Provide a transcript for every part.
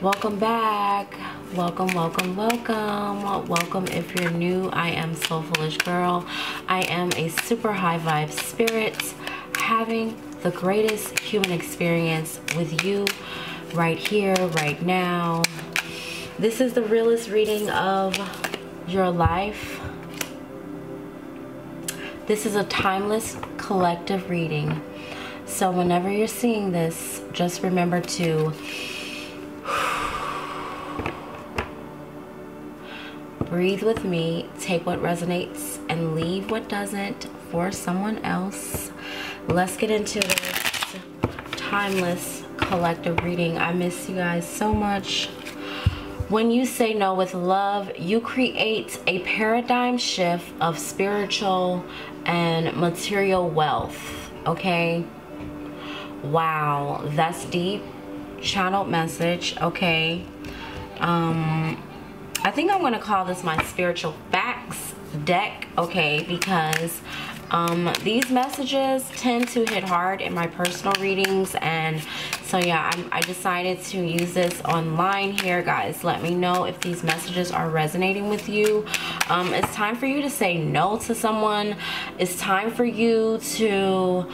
Welcome back. Welcome if you're new. I am Soulfulish Girl. I am a super high vibe spirit having the greatest human experience with you right here, right now. This is the realest reading of your life. This is a timeless collective reading. So whenever you're seeing this, just remember to breathe with me, take what resonates and leave what doesn't for someone else. Let's get into this timeless collective reading. I miss you guys so much. When you say no with love, you create a paradigm shift of spiritual and material wealth, okay? Wow, that's deep. Channeled message, okay. I think I'm gonna call this my spiritual facts deck, okay, because these messages tend to hit hard in my personal readings, and so yeah, I decided to use this online here, guys. Let me know if these messages are resonating with you. It's time for you to say no to someone. It's time for you to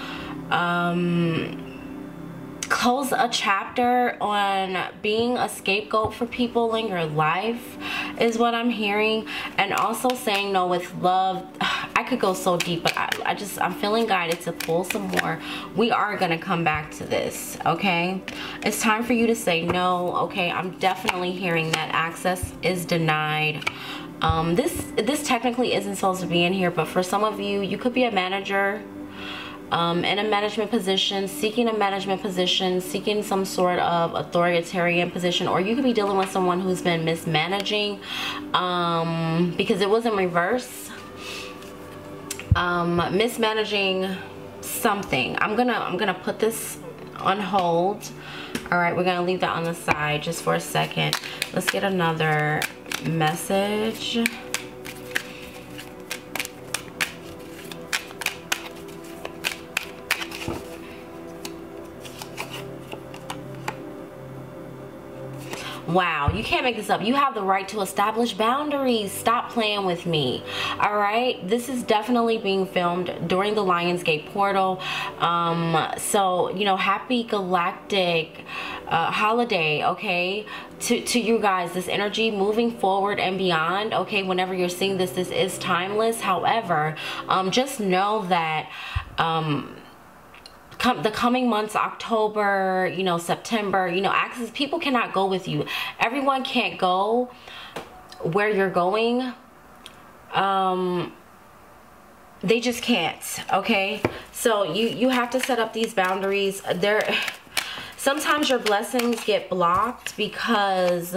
close a chapter on being a scapegoat for people in your life is what I'm hearing, and also saying no with love. I could go so deep, but I'm feeling guided to pull some more. We are gonna come back to this, okay? It's time for you to say no, okay? I'm definitely hearing that access is denied. This technically isn't supposed to be in here, but for some of you, you could be a manager, in a management position, seeking some sort of authoritarian position, or you could be dealing with someone who's been mismanaging, because it was in reverse, mismanaging something. I'm gonna put this on hold. All right, we're gonna leave that on the side just for a second. Let's get another message. Wow, you can't make this up. You have the right to establish boundaries. Stop playing with me. All right, this is definitely being filmed during the Lionsgate portal. So, you know, happy galactic holiday, okay, to you guys. This energy moving forward and beyond, okay, whenever you're seeing this, this is timeless. However, just know that the coming months, October, you know, September, you know, access, people cannot go with you. Everyone can't go where you're going. They just can't, okay? So you have to set up these boundaries. Sometimes your blessings get blocked because...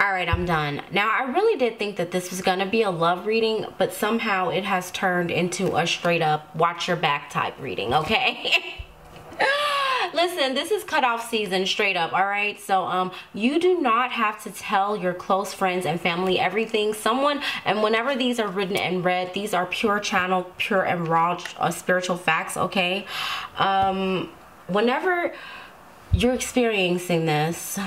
All right, I'm done. Now, I really did think that this was going to be a love reading, but somehow it has turned into a straight up watch your back type reading, okay? Listen, this is cutoff season, straight up, all right? So you do not have to tell your close friends and family everything. And whenever these are written and read, these are pure channel, pure and raw spiritual facts, okay? Whenever you're experiencing this...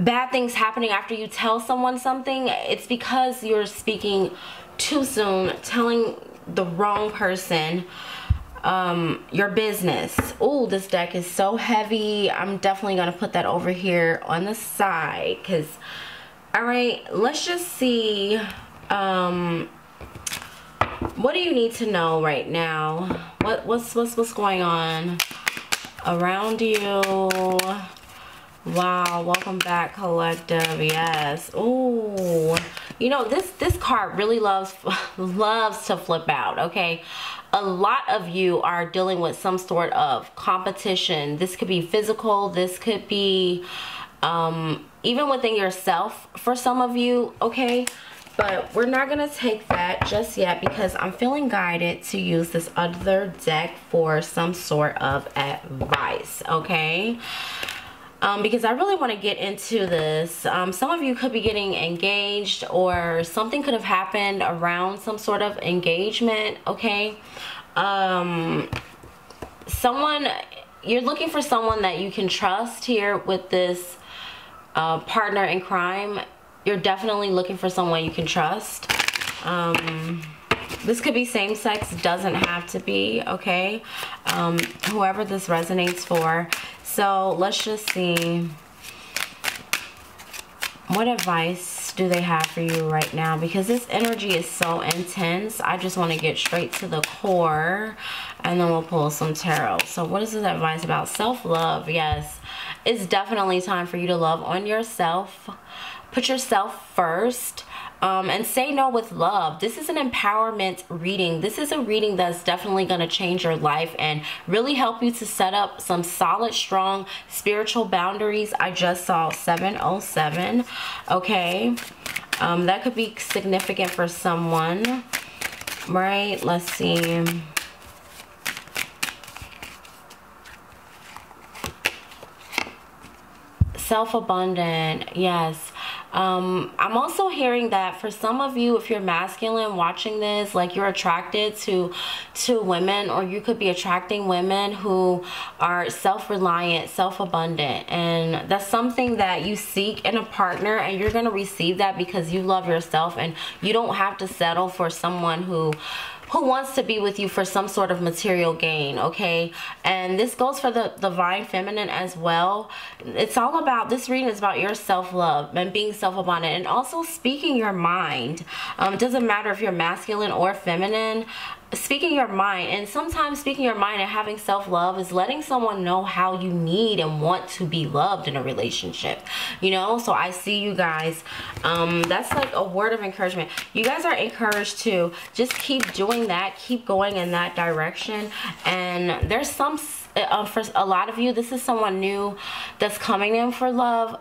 bad things happening after you tell someone something, it's because you're speaking too soon, telling the wrong person your business. Oh, this deck is so heavy. I'm definitely gonna put that over here on the side, because all right, let's just see what do you need to know right now, what's going on around you. Wow, welcome back, collective. Yes. Oh, you know, this card really loves to flip out, okay? A lot of you are dealing with some sort of competition. This could be physical, this could be even within yourself for some of you, okay? But we're not gonna take that just yet, because I'm feeling guided to use this other deck for some sort of advice, okay? Because I really wanna get into this. Some of you could be getting engaged, or something could have happened around some sort of engagement, okay? someone, you're looking for someone that you can trust here with this partner in crime. You're definitely looking for someone you can trust. This could be same sex, doesn't have to be, okay? Whoever this resonates for. So let's just see. What advice do they have for you right now? Because this energy is so intense. I just want to get straight to the core and then we'll pull some tarot. So what is this advice about? Self-love, yes. It's definitely time for you to love on yourself. Put yourself first. And say no with love. This is an empowerment reading. This is a reading that's definitely going to change your life and really help you to set up some solid, strong spiritual boundaries. I just saw 707. Okay. That could be significant for someone. Right? Let's see. Self-abundant. Yes. I'm also hearing that for some of you, if you're masculine watching this, like you're attracted to women, or you could be attracting women who are self-reliant, self-abundant. And that's something that you seek in a partner, and you're going to receive that because you love yourself and you don't have to settle for someone who wants to be with you for some sort of material gain, okay? And this goes for the divine feminine as well. It's all about, this reading is about your self-love and being self-abundant and also speaking your mind. It doesn't matter if you're masculine or feminine. Speaking your mind, and sometimes speaking your mind and having self-love is letting someone know how you need and want to be loved in a relationship, you know? So I see you guys. That's like a word of encouragement. You guys are encouraged to just keep doing that, keep going in that direction. And there's some, for a lot of you, this is someone new that's coming in for love.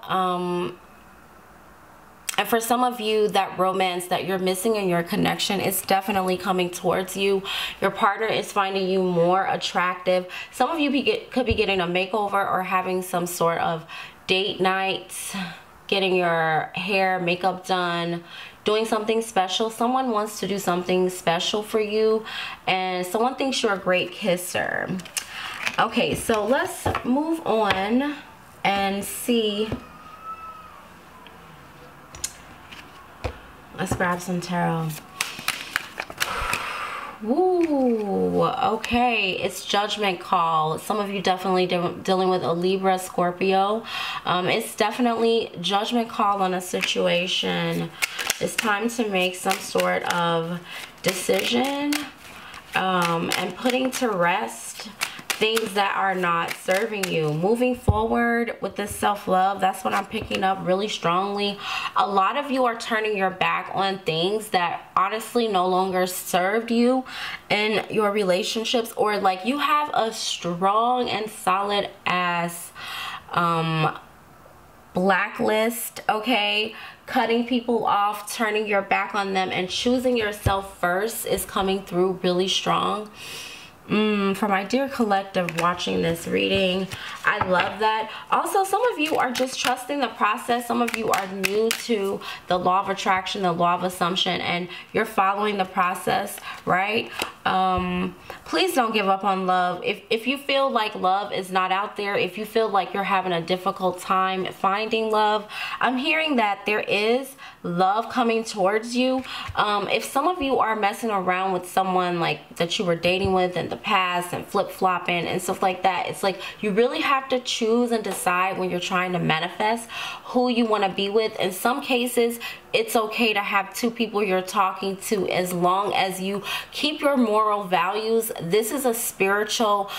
And for some of you, that romance that you're missing in your connection is definitely coming towards you. Your partner is finding you more attractive. Some of you could be getting a makeover or having some sort of date night, getting your hair, makeup done, doing something special. Someone wants to do something special for you, and someone thinks you're a great kisser. Okay, so let's move on and see. Let's grab some tarot. Ooh, okay. It's Judgment Call. Some of you definitely dealing with a Libra, Scorpio. It's definitely Judgment Call on a situation. It's time to make some sort of decision and putting to rest things that are not serving you. Moving forward with this self-love, that's what I'm picking up really strongly. A lot of you are turning your back on things that honestly no longer served you in your relationships, or like you have a strong and solid ass blacklist, okay? Cutting people off, turning your back on them, and choosing yourself first is coming through really strong. For my dear collective watching this reading, I love that. Also, some of you are just trusting the process. Some of you are new to the law of attraction, the law of assumption, and you're following the process, right? Please don't give up on love. If you feel like love is not out there, if you feel like you're having a difficult time finding love, I'm hearing that there is love coming towards you. If some of you are messing around with someone like that you were dating with in the past and flip-flopping and stuff like that, it's like you really have to choose and decide when you're trying to manifest who you want to be with. In some cases, it's okay to have two people you're talking to as long as you keep your moral values. This is a spiritual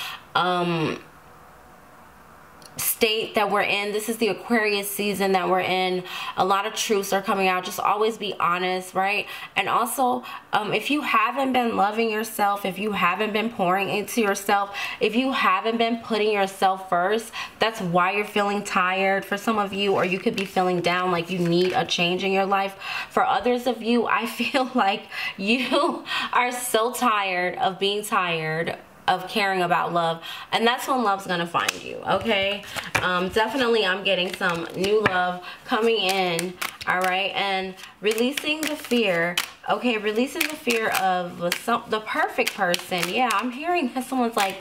state that we're in. This is the Aquarius season that we're in. A lot of truths are coming out. Just always be honest, right? And also, if you haven't been loving yourself, if you haven't been pouring into yourself, if you haven't been putting yourself first, that's why you're feeling tired for some of you, or you could be feeling down, like you need a change in your life. For others of you, I feel like you are so tired of being tired of caring about love, and that's when love's gonna find you, okay? Definitely I'm getting some new love coming in, all right? And releasing the fear Okay, releasing the fear of the perfect person. Yeah, I'm hearing that someone's like,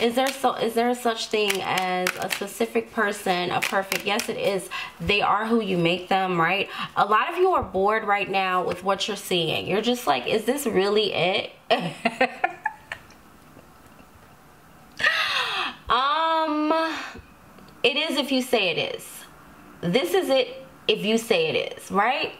is there such thing as a specific person, a perfect? Yes, it is. They are who you make them, right? A lot of you are bored right now with what you're seeing. You're just like, is this really it? It is if you say it is. This is it if you say it is, right?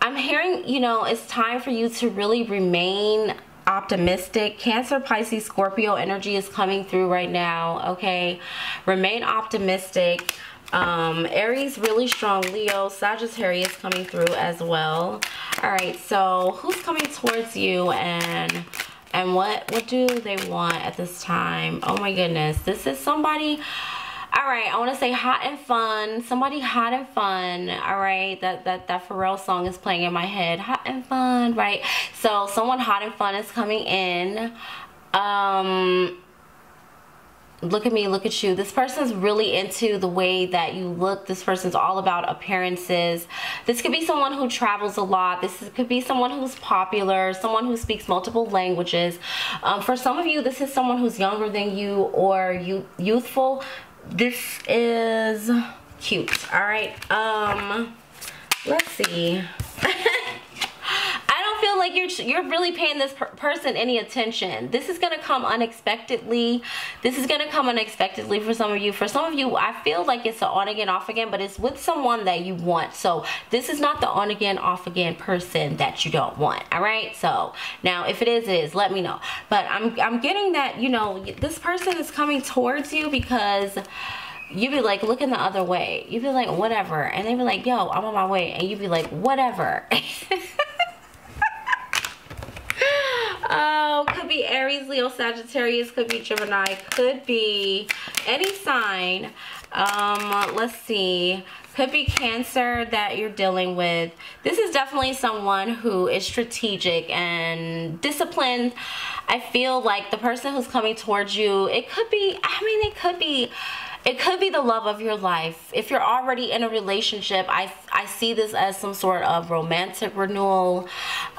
I'm hearing, you know, it's time for you to really remain optimistic. Cancer, Pisces, Scorpio energy is coming through right now, okay? Remain optimistic. Aries, really strong. Leo, Sagittarius coming through as well. All right, so who's coming towards you, and what do they want at this time? Oh my goodness, this is somebody. All right, I want to say hot and fun. Somebody hot and fun. All right, that Pharrell song is playing in my head. Hot and fun, right? So someone hot and fun is coming in. Look at me, look at you. This person's really into the way that you look. This person's all about appearances. This could be someone who travels a lot. This could be someone who's popular, someone who speaks multiple languages. For some of you, this is someone who's younger than you or youthful. This is cute. All right, let's see. Feel like you're really paying this person any attention. This is gonna come unexpectedly. This is gonna come unexpectedly for some of you. For some of you, I feel like it's an on again, off again, but it's with someone that you want. So this is not the on again, off again person that you don't want. All right. So now, if it is, let me know. But I'm getting that, you know, this person is coming towards you because you be like looking the other way. You be like whatever, and they be like, yo, I'm on my way, and you be like whatever. Oh, could be Aries, Leo, Sagittarius, could be Gemini, could be any sign. Let's see. Could be Cancer that you're dealing with. This is definitely someone who is strategic and disciplined. I feel like the person who's coming towards you, it could be, I mean, it could be the love of your life. If you're already in a relationship, I see this as some sort of romantic renewal,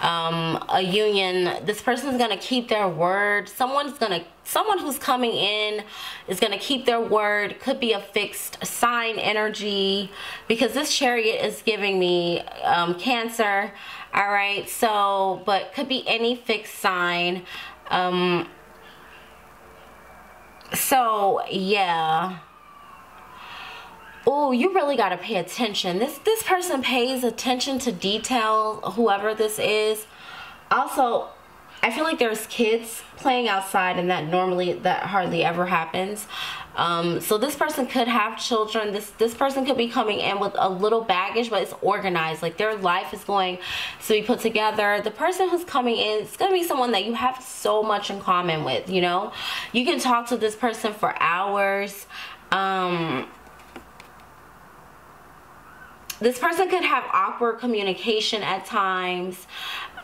a union. This person's gonna keep their word. Someone who's coming in is gonna keep their word. Could be a fixed sign energy, because this Chariot is giving me Cancer. All right, so, but could be any fixed sign. So yeah. Oh, you really got to pay attention. This person pays attention to detail, whoever this is. Also, I feel like there's kids playing outside, and that hardly ever happens. So this person could have children. This person could be coming in with a little baggage, but it's organized. Like their life is going to be put together. The person who's coming in is going to be someone that you have so much in common with, you know? You can talk to this person for hours. This person could have awkward communication at times.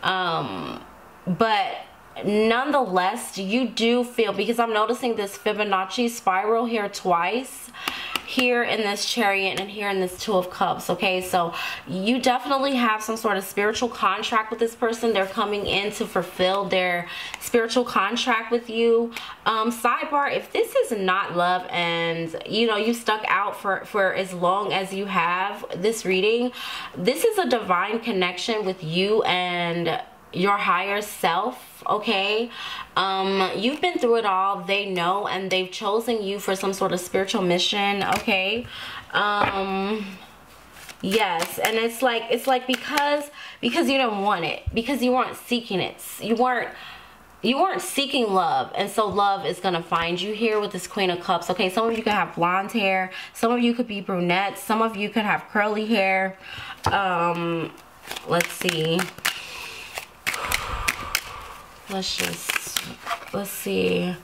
But nonetheless, you do feel, because I'm noticing this Fibonacci spiral here twice, here in this Chariot and here in this Two of Cups, okay? So you definitely have some sort of spiritual contract with this person. They're coming in to fulfill their spiritual contract with you. Sidebar, if this is not love and, you know, you stuck out for as long as you have this reading, this is a divine connection with you and your higher self, okay? You've been through it all. They know, and they've chosen you for some sort of spiritual mission, okay? Yes, and it's like because you didn't want it, because you weren't seeking it. You weren't seeking love, and so love is gonna find you here with this Queen of Cups, okay? Some of you could have blonde hair, some of you could be brunettes, some of you could have curly hair. Let's see. Let's see.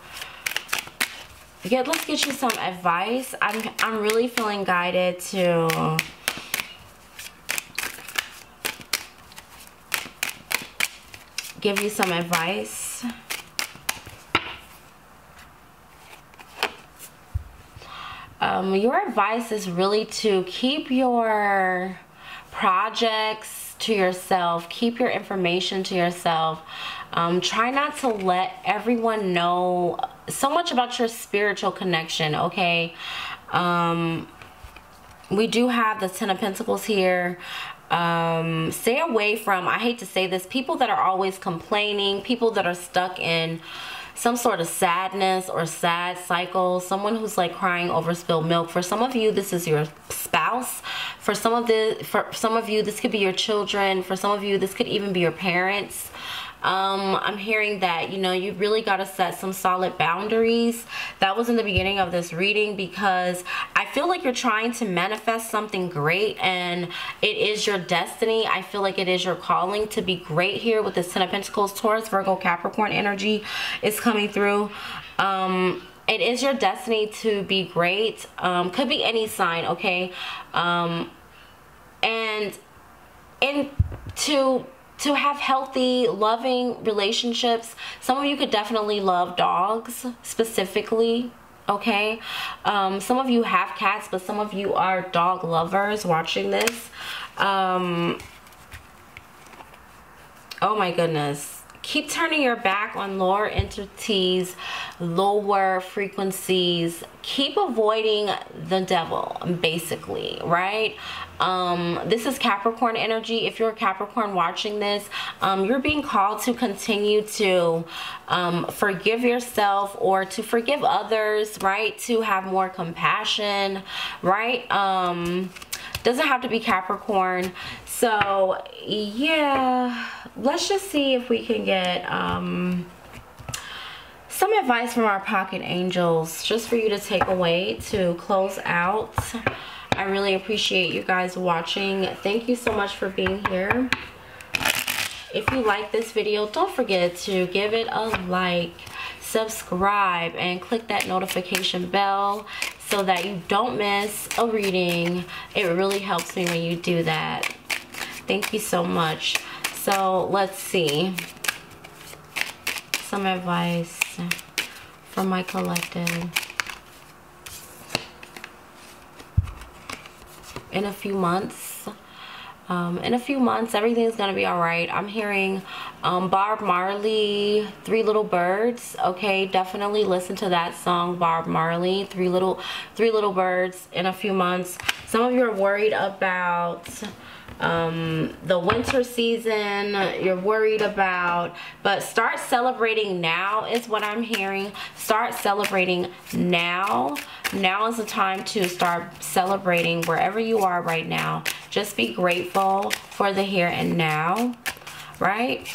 Yeah, let's get you some advice. I'm really feeling guided to give you some advice. Your advice is really to keep your projects to yourself. Keep your information to yourself. Try not to let everyone know so much about your spiritual connection, okay? We do have the Ten of Pentacles here. Stay away from, I hate to say this, people that are always complaining, people that are stuck in some sort of sadness or sad cycle, someone who's like crying over spilled milk. For some of you, this is your spouse. For some of you, this could be your children. For some of you, this could even be your parents. I'm hearing that, you know, you really got to set some solid boundaries. That was in the beginning of this reading, because I feel like you're trying to manifest something great and it is your destiny. I feel like it is your calling to be great here with this Ten of Pentacles. Taurus, Virgo, Capricorn energy is coming through. It is your destiny to be great. Could be any sign, okay? To have healthy, loving relationships. Some of you could definitely love dogs specifically, okay? Some of you have cats, but some of you are dog lovers watching this. Oh my goodness. Keep turning your back on lower entities, lower frequencies. Keep avoiding the devil, basically, right? This is Capricorn energy. If you're a Capricorn watching this, you're being called to continue to forgive yourself, or to forgive others, right? To have more compassion, right? Doesn't have to be Capricorn. So yeah, let's just see if we can get some advice from our pocket angels, just for you to take away to close out. I really appreciate you guys watching. Thank you so much for being here. If you like this video, don't forget to give it a like, subscribe, and click that notification bell so that you don't miss a reading. It really helps me when you do that. Thank you so much. So let's see. Some advice from my collective. In a few months, everything's gonna be all right. I'm hearing Bob Marley, Three Little Birds. Okay, definitely listen to that song, Bob Marley, Three Little Birds. In a few months, some of you are worried about the winter season. You're worried about, but start celebrating now is what I'm hearing. Start celebrating now. Now is the time to start celebrating wherever you are right now. Just be grateful for the here and now, right?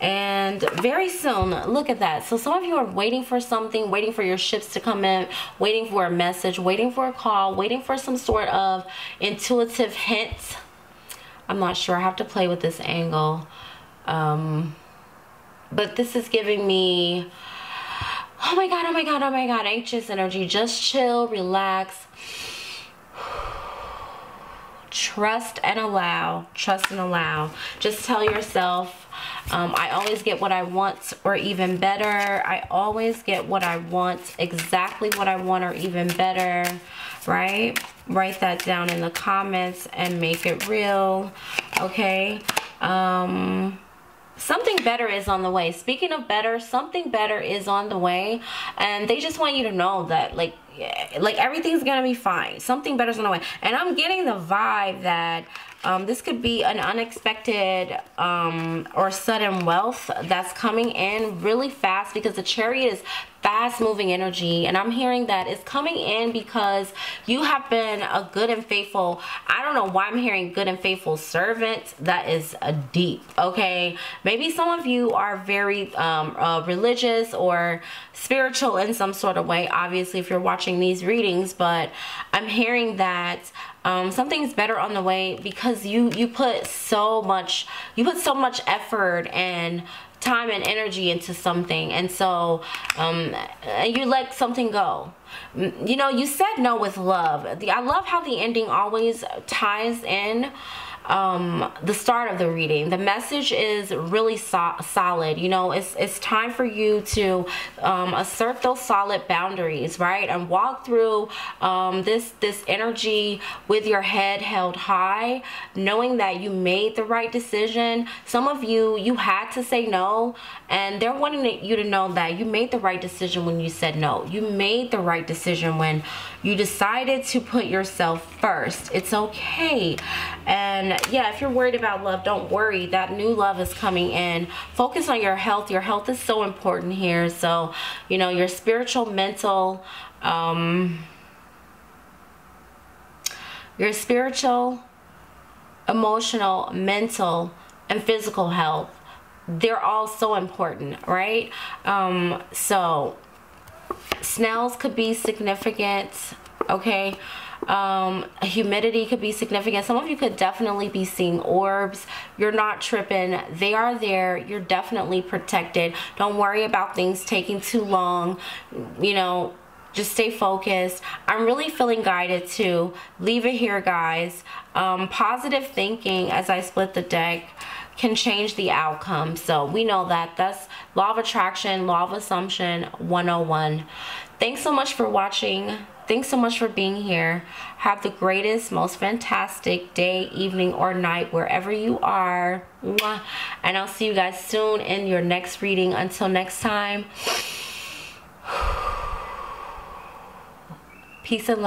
And very soon, look at that. So some of you are waiting for something, waiting for your ships to come in, waiting for a message, waiting for a call, waiting for some sort of intuitive hint. I'm not sure. I have to play with this angle. But this is giving me, oh my God, oh my God, oh my God, anxious energy. Just chill, relax. Trust and allow. Trust and allow. Just tell yourself, I always get what I want, or even better. I always get what I want, exactly what I want, or even better, right? Write that down in the comments and make it real, okay? Something better is on the way. Speaking of better, something better is on the way, and they just want you to know that, like everything's gonna be fine. Something better's on the way. And I'm getting the vibe that this could be an unexpected or sudden wealth that's coming in really fast, because the Chariot is fast moving energy, and I'm hearing that it's coming in because you have been a good and faithful, I don't know why I'm hearing good and faithful servant. That is a deep, okay? Maybe some of you are very religious or spiritual in some sort of way, obviously, if you're watching these readings, but I'm hearing that something's better on the way, because you put so much effort and time and energy into something, and so you let something go. You know, you said no with love. I love how the ending always ties in the start of the reading. The message is really solid. You know, it's time for you to assert those solid boundaries, right? And walk through this energy with your head held high, knowing that you made the right decision. Some of you had to say no, and they're wanting you to know that you made the right decision when you said no. You made the right decision when you decided to put yourself first. It's okay. And yeah, if you're worried about love, don't worry. That new love is coming in. Focus on your health. Your health is so important here. So, you know, your spiritual, mental, your spiritual, emotional, mental, and physical health. They're all so important, right? So smells could be significant, okay? Humidity could be significant. Some of you could definitely be seeing orbs. You're not tripping. They are there. You're definitely protected. Don't worry about things taking too long. You know, just stay focused. I'm really feeling guided to leave it here, guys. Positive thinking, as I split the deck, can change the outcome. So we know that. That's Law of Attraction, Law of Assumption 101. Thanks so much for watching. Thanks so much for being here. Have the greatest, most fantastic day, evening, or night, wherever you are. Mwah. And I'll see you guys soon in your next reading. Until next time, peace and love.